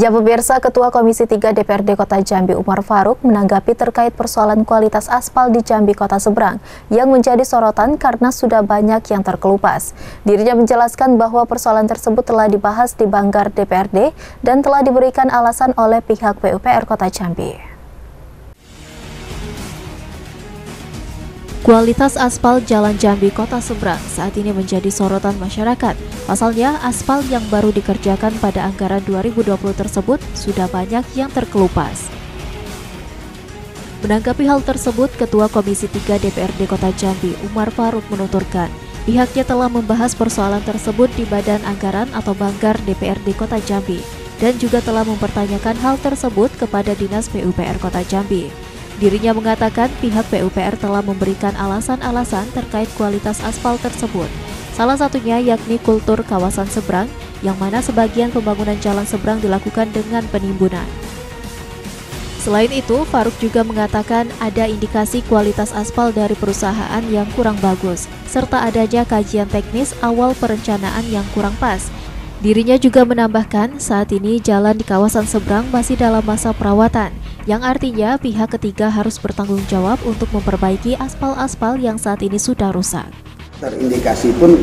Ya pemirsa, Ketua Komisi 3 DPRD Kota Jambi Umar Faruk menanggapi terkait persoalan kualitas aspal di Jambi Kota Seberang yang menjadi sorotan karena sudah banyak yang terkelupas. Dirinya menjelaskan bahwa persoalan tersebut telah dibahas di Banggar DPRD dan telah diberikan alasan oleh pihak PUPR Kota Jambi. Kualitas aspal Jalan Jambi Kota Seberang saat ini menjadi sorotan masyarakat. Pasalnya, aspal yang baru dikerjakan pada anggaran 2020 tersebut sudah banyak yang terkelupas. Menanggapi hal tersebut, Ketua Komisi 3 DPRD Kota Jambi, Umar Faruk menuturkan, pihaknya telah membahas persoalan tersebut di Badan Anggaran atau Banggar DPRD Kota Jambi dan juga telah mempertanyakan hal tersebut kepada Dinas PUPR Kota Jambi. Dirinya mengatakan pihak PUPR telah memberikan alasan-alasan terkait kualitas aspal tersebut. Salah satunya yakni kultur kawasan seberang, yang mana sebagian pembangunan jalan seberang dilakukan dengan penimbunan. Selain itu, Faruk juga mengatakan ada indikasi kualitas aspal dari perusahaan yang kurang bagus, serta adanya kajian teknis awal perencanaan yang kurang pas. Dirinya juga menambahkan, saat ini jalan di kawasan seberang masih dalam masa perawatan, yang artinya pihak ketiga harus bertanggung jawab untuk memperbaiki aspal-aspal yang saat ini sudah rusak. Terindikasi pun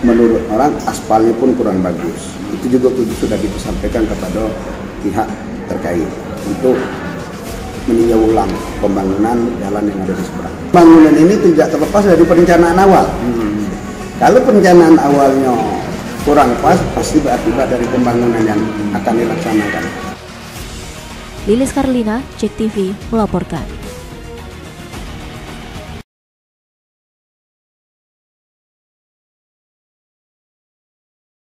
menurut orang aspalnya pun kurang bagus. Itu juga sudah disampaikan kepada pihak terkait untuk meninjau ulang pembangunan jalan yang ada di seberang. Pembangunan ini tidak terlepas dari perencanaan awal. Kalau perencanaan awalnya kurang pas, pasti berakibat dari pembangunan yang akan dilaksanakan. Lilis Karlina, JEK TV, melaporkan.